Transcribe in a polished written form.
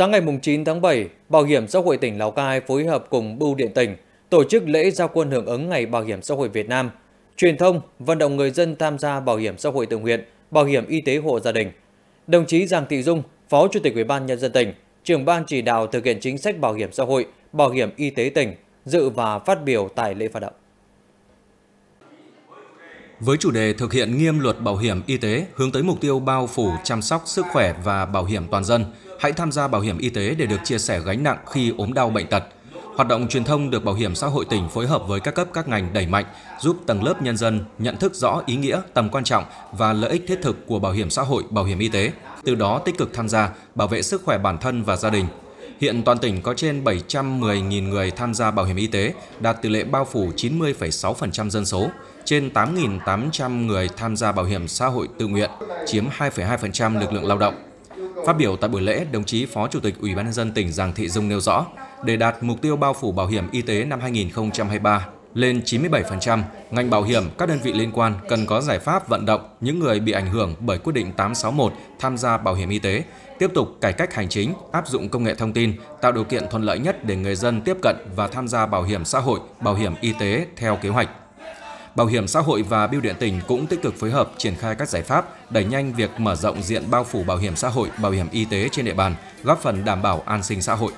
Sáng ngày 9 tháng 7, Bảo hiểm xã hội tỉnh Lào Cai phối hợp cùng Bưu điện tỉnh tổ chức lễ ra quân hưởng ứng Ngày Bảo hiểm xã hội Việt Nam, truyền thông, vận động người dân tham gia bảo hiểm xã hội tự nguyện, bảo hiểm y tế hộ gia đình. Đồng chí Giàng Thị Dung, Phó Chủ tịch Ủy ban Nhân dân tỉnh, trưởng ban chỉ đạo thực hiện chính sách bảo hiểm xã hội, bảo hiểm y tế tỉnh, dự và phát biểu tại lễ phát động. Với chủ đề thực hiện nghiêm luật bảo hiểm y tế hướng tới mục tiêu bao phủ chăm sóc sức khỏe và bảo hiểm toàn dân, hãy tham gia bảo hiểm y tế để được chia sẻ gánh nặng khi ốm đau bệnh tật. Hoạt động truyền thông được Bảo hiểm xã hội tỉnh phối hợp với các cấp các ngành đẩy mạnh, giúp tầng lớp nhân dân nhận thức rõ ý nghĩa, tầm quan trọng và lợi ích thiết thực của bảo hiểm xã hội, bảo hiểm y tế, từ đó tích cực tham gia, bảo vệ sức khỏe bản thân và gia đình. Hiện toàn tỉnh có trên 710.000 người tham gia bảo hiểm y tế, đạt tỷ lệ bao phủ 90,6% dân số, trên 8.800 người tham gia bảo hiểm xã hội tự nguyện, chiếm 2,2% lực lượng lao động. Phát biểu tại buổi lễ, đồng chí Phó Chủ tịch Ủy ban Nhân dân tỉnh Giàng Thị Dung nêu rõ, để đạt mục tiêu bao phủ bảo hiểm y tế năm 2023 lên 97%, ngành bảo hiểm, các đơn vị liên quan cần có giải pháp vận động những người bị ảnh hưởng bởi quyết định 861 tham gia bảo hiểm y tế, tiếp tục cải cách hành chính, áp dụng công nghệ thông tin, tạo điều kiện thuận lợi nhất để người dân tiếp cận và tham gia bảo hiểm xã hội, bảo hiểm y tế theo kế hoạch. Bảo hiểm xã hội và Bưu điện tỉnh cũng tích cực phối hợp triển khai các giải pháp, đẩy nhanh việc mở rộng diện bao phủ bảo hiểm xã hội, bảo hiểm y tế trên địa bàn, góp phần đảm bảo an sinh xã hội.